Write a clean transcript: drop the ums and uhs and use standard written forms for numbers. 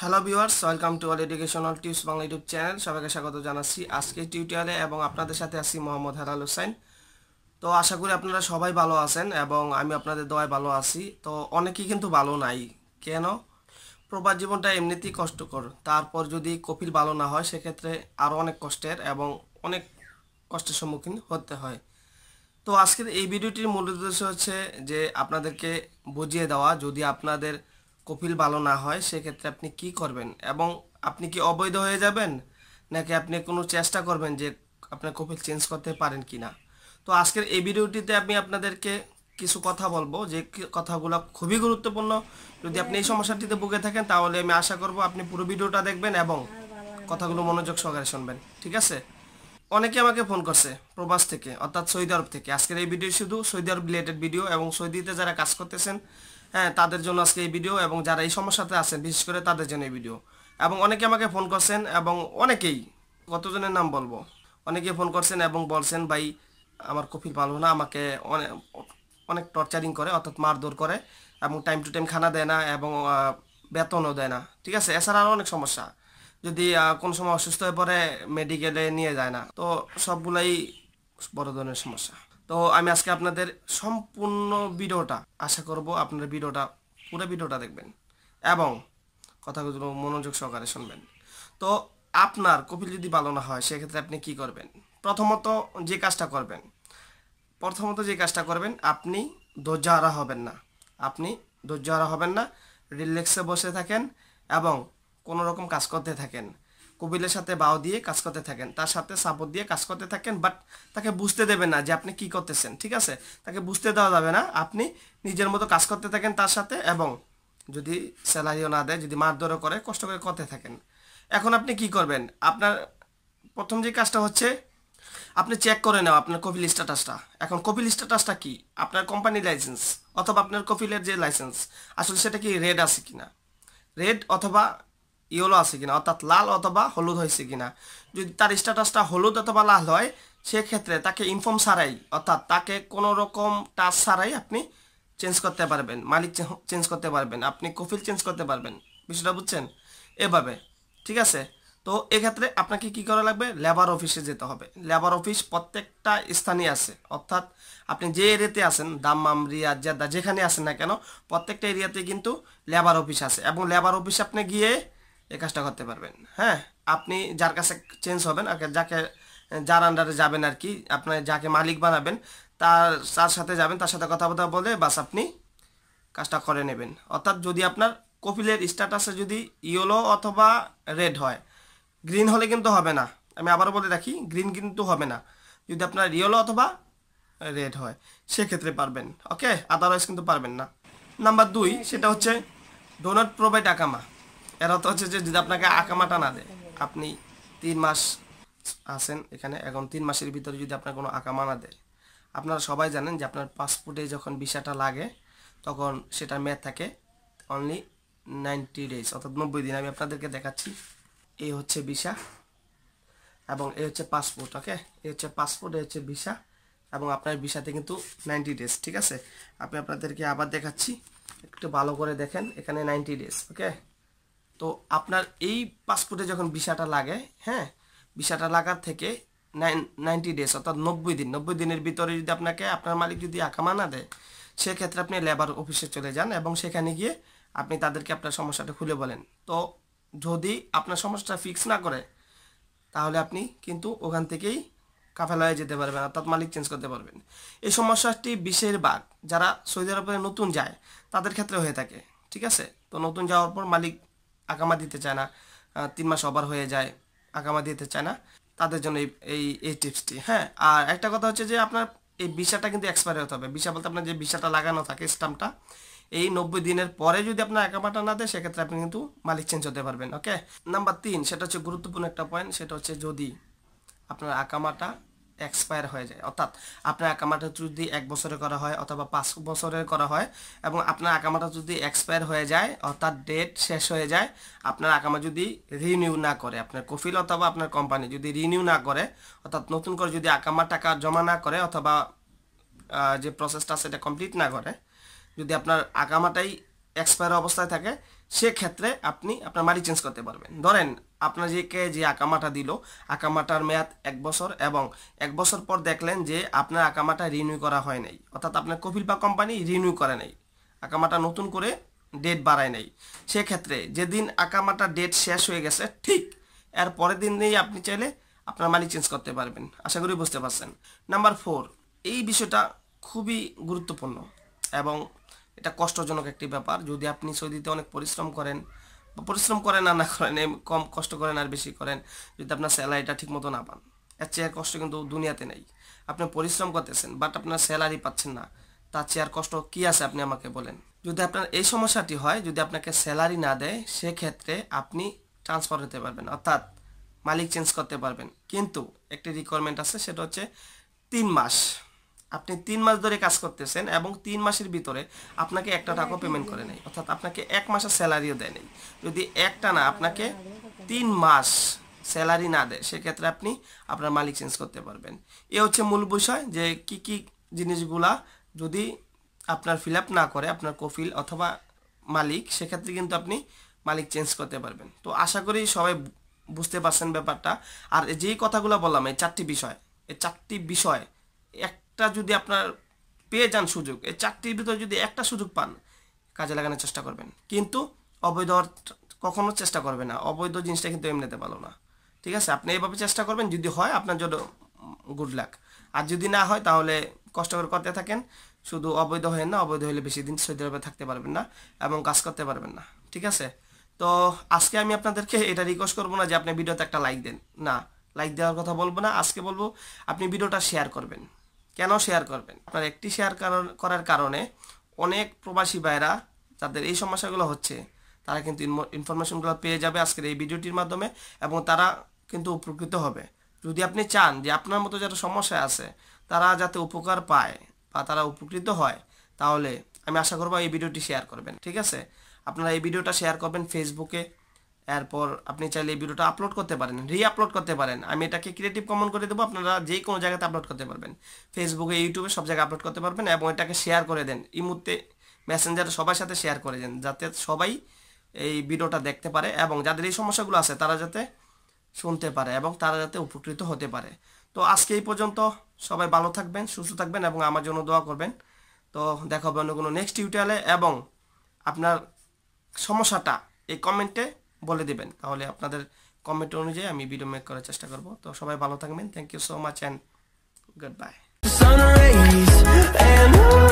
Hello viewers welcome to our educational tips Bangla YouTube channel सबके स्वागत जानाচ্ছি आज के টিউটোরিয়ালে এবং আপনাদের সাথে আছি মোহাম্মদ হেলাল হোসেন। তো আশা করি আপনারা সবাই ভালো আছেন এবং আমি আপনাদের দয়ায় ভালো আছি। তো অনেকেই কিন্তু ভালো নাই, কেন? প্রবাস জীবনটা এমনিতেই কষ্টকর, তারপর যদি কপিল ভালো না হয় সেক্ষেত্রে আরও অনেক কষ্টের এবং অনেক কষ্টের সম্মুখীন হতে হয়। তো আজকের এই ভিডিওটির মূল উদ্দেশ্য হচ্ছে যে আপনাদেরকে বুঝিয়ে দেওয়া যদি আপনাদের কপিল ভালো না হয় সেক্ষেত্রে আপনি কি করবেন এবং আপনি কি অবৈধ হয়ে যাবেন নাকি আপনি কোনো চেষ্টা করবেন যে আপনার কপিল চেঞ্জ করতে পারেন কি না। তো আজকের এই ভিডিওটিতে আমি আপনাদেরকে কিছু কথা বলবো যে কথাগুলো খুবই গুরুত্বপূর্ণ। যদি আপনি এই সমস্যাটিতে ভুগে থাকেন তাহলে আমি আশা করব আপনি পুরো ভিডিওটা দেখবেন এবং কথাগুলো মনোযোগ সহকারে শুনবেন, ঠিক আছে? অনেকে আমাকে ফোন করছে প্রবাস থেকে অর্থাৎ সৌদি আরব থেকে। আজকের এই ভিডিও শুধু সৌদি আরব রিলেটেড ভিডিও এবং সৌদিতে যারা কাজ করতেছেন হ্যাঁ তাদের জন্য আজকে এই ভিডিও এবং যারা এই সমস্যাতে আছেন বিশেষ করে তাদের জন্য এই ভিডিও। এবং অনেকে আমাকে ফোন করছেন এবং অনেকেই কতজনের নাম বলবো, অনেকেই ফোন করছেন এবং বলছেন ভাই আমার কপিল ভালো না, আমাকে অনেক টর্চারিং করে অর্থাৎ মারধর করে এবং টাইম টু টাইম খানা দেয় না এবং বেতনও দেয় না, ঠিক আছে? এছাড়া আরও অনেক সমস্যা, যদি কোনো সময় অসুস্থ হয়ে পড়ে মেডিকেলে নিয়ে যায় না। তো সবগুলাই বড় ধরনের সমস্যা। তো আমি আজকে আপনাদের সম্পূর্ণ ভিডিওটা আশা করব আপনারা ভিডিওটা পুরো ভিডিওটা দেখবেন এবং কথাগুলো মনোযোগ সহকারে শুনবেন। তো আপনার কপিল যদি ভালো না হয় সেক্ষেত্রে আপনি কি করবেন? প্রথমত যে কাজটা করবেন আপনি ধৈর্যহারা হবেন না, রিল্যাক্সে বসে থাকেন এবং কোনো রকম কাজ করতে থাকেন, কপিলের সাথে বাও দিয়ে কাজ করতে থাকেন, তার সাথে সাপোর্ট দিয়ে কাজ করতে থাকেন, বাট তাকে বুঝতে দেবেন না যে আপনি কি করতেছেন, ঠিক আছে? তাকে বুঝতে দেওয়া যাবে না, আপনি নিজের মতো কাজ করতে থাকেন তার সাথে এবং যদি স্যালারিও না দেয়, যদি মারধরও করে, কষ্ট করে করতে থাকেন। এখন আপনি কি করবেন? আপনার প্রথম যে কাজটা হচ্ছে আপনি চেক করে নেওয়া আপনার কপিল স্ট্যাটাসটা। এখন কপিল স্ট্যাটাসটা কি? আপনার কোম্পানি লাইসেন্স অথবা আপনার কপিলের যে লাইসেন্স আসলে সেটা কি রেড আছে কিনা, রেড অথবা ইয়েলো আছে কিনা, অর্থাৎ লাল অথবা হলুদ হয়েছে কিনা। যদি তার স্ট্যাটাসটা হলুদ অথবা লাল হয় সেক্ষেত্রে তাকে ইনফর্ম ছাড়াই অর্থাৎ তাকে কোনো রকম টাচ ছাড়াই আপনি চেঞ্জ করতে পারবেন, মালিক চেঞ্জ করতে পারবেন, আপনি কপিল চেঞ্জ করতে পারবেন, বিষয়টা বুঝছেন এভাবে, ঠিক আছে? তো এক্ষেত্রে আপনাকে কি করা লাগবে? লেবার অফিসে যেতে হবে। লেবার অফিস প্রত্যেকটা স্থানে আছে, অর্থাৎ আপনি যে এরিয়াতে আছেন, দাম্মাম, রিয়াদ, জেদ্দা, যেখানে আছেন না কেন প্রত্যেকটা এরিয়াতে কিন্তু লেবার অফিস আছে এবং লেবার অফিসে আপনি গিয়ে এই কাজটা করতে পারবেন। হ্যাঁ, আপনি যার কাছে চেঞ্জ হবেন, যার আন্ডারে যাবেন আর কি, আপনার যাকে মালিক বানাবেন তার সাথে যাবেন, তার সাথে কথা বলে বাস আপনি কাজটা করে নেবেন। অর্থাৎ যদি আপনার কপিলের স্ট্যাটাসে যদি ইয়েলো অথবা রেড হয়, গ্রিন হলে কিন্তু হবে না, আমি আবারও বলে রাখি গ্রিন কিন্তু হবে না, যদি আপনার ইয়েলো অথবা রেড হয় সেক্ষেত্রে পারবেন, ওকে? আদারওয়াইজ কিন্তু পারবেন না। নাম্বার 2 সেটা হচ্ছে ডো নট প্রোভাইড আকামা। এর অর্থ হচ্ছে যে যদি আপনাকে আকামাটা না দেয়, আপনি 3 মাস আছেন এখানে, এখন 3 মাসের ভিতরে যদি আপনার কোনো আকামা না দেয়, আপনারা সবাই জানেন যে আপনার পাসপোর্টে যখন ভিসাটা লাগে তখন সেটার মেয়াদ থাকে অনলি 90 days অর্থাৎ 90 দিন। আমি আপনাদেরকে দেখাচ্ছি, এই হচ্ছে ভিসা এবং এই হচ্ছে পাসপোর্ট, ওকে? এই হচ্ছে পাসপোর্ট, এই হচ্ছে ভিসা এবং আপনার ভিসাতে কিন্তু 90 days, ঠিক আছে? আমি আপনাদেরকে আবার দেখাচ্ছি, একটু ভালো করে দেখেন, এখানে 90 days, ওকে? তো আপনার এই পাসপোর্টে যখন ভিসাটা লাগে, হ্যাঁ, ভিসাটা লাগার থেকে 90 days অর্থাৎ 90 দিন, 90 দিনের ভিতরে যদি আপনাকে আপনার মালিক যদি আকামা না দেয় সেক্ষেত্রে আপনি লেবার অফিসে চলে যান এবং সেখানে গিয়ে আপনি তাদেরকে আপনার সমস্যাটা খুলে বলেন। তো যদি আপনার সমস্যাটা ফিক্স না করে তাহলে আপনি কিন্তু ওখান থেকেই কাফেলা হয়ে যেতে পারবেন অর্থাৎ মালিক চেঞ্জ করতে পারবেন। এই সমস্যাটি বেশিরভাগ যারা সৌদি আরবে নতুন যায় তাদের ক্ষেত্রে হয়ে থাকে, ঠিক আছে? তো নতুন যাওয়ার পর মালিক আকামা দিতে চায় না, 3 মাস ওভার হয়ে যায়, আকামা দিতে চায় না, তাদের জন্য এই টিপসটি। হ্যাঁ, আর একটা কথা হচ্ছে যে আপনার এই ভিসাটা কিন্তু এক্সপায়ার হতে হবে। ভিসা বলতে আপনার যে ভিসাটা লাগানো থাকে স্টাম্পটা, এই 90 দিনের পরে যদি আপনার আকামাটা না দেয় সেক্ষেত্রে আপনি কিন্তু মালিক চেঞ্জ হতে পারবেন, ওকে? নাম্বার 3 সেটা হচ্ছে গুরুত্বপূর্ণ একটা পয়েন্ট, সেটা হচ্ছে যদি আপনার আকামাটা এক্সপায়ার হয়ে যায়, অর্থাৎ আপনার আকামাটা যদি 1 বছরে করা হয় অথবা 5 বছরের করা হয় এবং আপনার আকামাটা যদি এক্সপায়ার হয়ে যায় অর্থাৎ ডেট শেষ হয়ে যায়, আপনার আকামা যদি রিনিউ না করে, আপনার কপিল অথবা আপনার কোম্পানি যদি রিনিউ না করে অর্থাৎ নতুন করে যদি আকামার টাকা জমা না করে অথবা যে প্রসেসটা সেটা কমপ্লিট না করে, যদি আপনার আকামাটাই এক্সপায়ার অবস্থায় থাকে से क्षेत्र में आपनी अपना मालिक चेंज करते पारबेन। धरेन आपना जे के जे आकामाटा दिलो आकामाटार मेयाद 1 বছর एवं 1 বছর पर देखलें जे आपना आकामाटा रिन्यू करा हय नाई अर्थात आपना कोफिल बा कोम्पानी रिन्यू करे नाई आकामाटा नतून करे डेट बाड़ाय नाई से क्षेत्रे जेदिन आकामाटा डेट शेष हये गेछे ठीक एर परेर दिनेई आपनी चाइले आपनार मालिक चेंज करते पारबेन। आशा करी बुझते पारछेन। नम्बर 4 এই বিষয়টা খুবই গুরুত্বপূর্ণ এবং এটা কষ্টজনক একটি ব্যাপার। যদি আপনি সৌদিতে অনেক পরিশ্রম করেন আর না করেন কম কষ্ট করেন আর বেশি করেন যদি আপনার স্যালারিটা ঠিকমতো না পান এর চেয়ে কষ্ট কিন্তু দুনিয়াতে নেই। আপনি পরিশ্রম করতেছেন বাট আপনার স্যালারি পাচ্ছেন না তার চেয়ে আর কষ্ট কি আছে আপনি আমাকে বলেন। যদি আপনার এই সমস্যাটি হয় যদি আপনাকে স্যালারি না দেয় সেই ক্ষেত্রে আপনি ট্রান্সফার হতে পারবেন অর্থাৎ মালিক চেঞ্জ করতে পারবেন কিন্তু একটি রিকোয়ারমেন্ট আছে সেটা হচ্ছে 3 মাস। আপনি 3 মাস ধরে কাজ করতেছেন এবং 3 মাসের ভিতরে আপনাকে একটা টাকা পেমেন্ট করে নাই অর্থাৎ আপনাকে 1 মাসের স্যালারিও দেয় নাই। যদি একটা না আপনাকে 3 মাস স্যালারি না দেয় সেক্ষেত্রে আপনি আপনার মালিক চেঞ্জ করতে পারবেন। এ হচ্ছে মূল বিষয় যে কি কি জিনিসগুলা যদি আপনার ফিল আপ না করে আপনার কোফিল অথবা মালিক সেক্ষেত্রে কিন্তু আপনি মালিক চেঞ্জ করতে পারবেন। তো আশা করি সবাই বুঝতে পারছেন ব্যাপারটা। আর যে কথাগুলো বললাম এই 4টি বিষয় এক টা যদি আপনার পেয়ে যান সুযোগ এই 4টির ভিতরে যদি একটা সুযোগ পান কাজে লাগানোর চেষ্টা করবেন কিন্তু অবৈধ কখনো চেষ্টা করবে না। অবৈধ জিনিসটা কিন্তু এমনিতে ভালো না। ঠিক আছে আপনি এইভাবে চেষ্টা করবেন যদি হয় আপনার জন্য গুড লাক আর যদি না হয় তাহলে কষ্ট করে করতে থাকেন। শুধু অবৈধ হয় না, অবৈধ হলে বেশি দিন সৌদি আরবে থাকতে পারবেন না এবং কাজ করতে পারবেন না। ঠিক আছে তো আজকে আমি আপনাদেরকে এটা রিকোয়েস্ট করবো না যে আপনি ভিডিওতে একটা লাইক দেন, না লাইক দেওয়ার কথা বলবো না। আজকে বলবো আপনি ভিডিওটা শেয়ার করবেন। কেন শেয়ার করবেন? আপনার একটি শেয়ার করার কারণে অনেক প্রবাসী ভাইরা যাদের এই সমস্যাগুলো হচ্ছে তারা কিন্তু ইনফরমেশনগুলো পেয়ে যাবে আজকের এই ভিডিওটির মাধ্যমে এবং তারা কিন্তু উপকৃত হবে। যদি আপনি চান যে আপনার মতো যারা সমস্যা আছে তারা যাতে উপকার পায় বা তারা উপকৃত হয় তাহলে আমি আশা করব এই ভিডিওটি শেয়ার করবেন। ঠিক আছে আপনারা এই ভিডিওটা শেয়ার করবেন ফেসবুকে। এরপর আপনি চাইলে এই ভিডিওটা আপলোড করতে পারেন, রিআপলোড করতে পারেন। আমি এটাকে ক্রিয়েটিভ কমন করে দেবো, আপনারা যে কোনো জায়গাতে আপলোড করতে পারবেন, ফেসবুকে ইউটিউবে সব জায়গায় আপলোড করতে পারবেন এবং এটাকে শেয়ার করে দেন ইমুতে মেসেঞ্জারে সবার সাথে শেয়ার করে দেন যাতে সবাই এই ভিডিওটা দেখতে পারে এবং যাদের এই সমস্যাগুলো আছে তারা যাতে শুনতে পারে এবং তারা যাতে উপকৃত হতে পারে। তো আজকে এই পর্যন্ত, সবাই ভালো থাকবেন, সুস্থ থাকবেন এবং আমার জন্য দোয়া করবেন। তো দেখা হবে অন্য কোনো নেক্সট টিউটোরিয়ালে এবং আপনার সমস্যাটা এই কমেন্টে বলে দেবেন, তাহলে আপনাদের কমেন্ট অনুযায়ী আমি ভিডিও মেক করার চেষ্টা করব। তো সবাই ভালো থাকবেন। Thank you so much and good bye.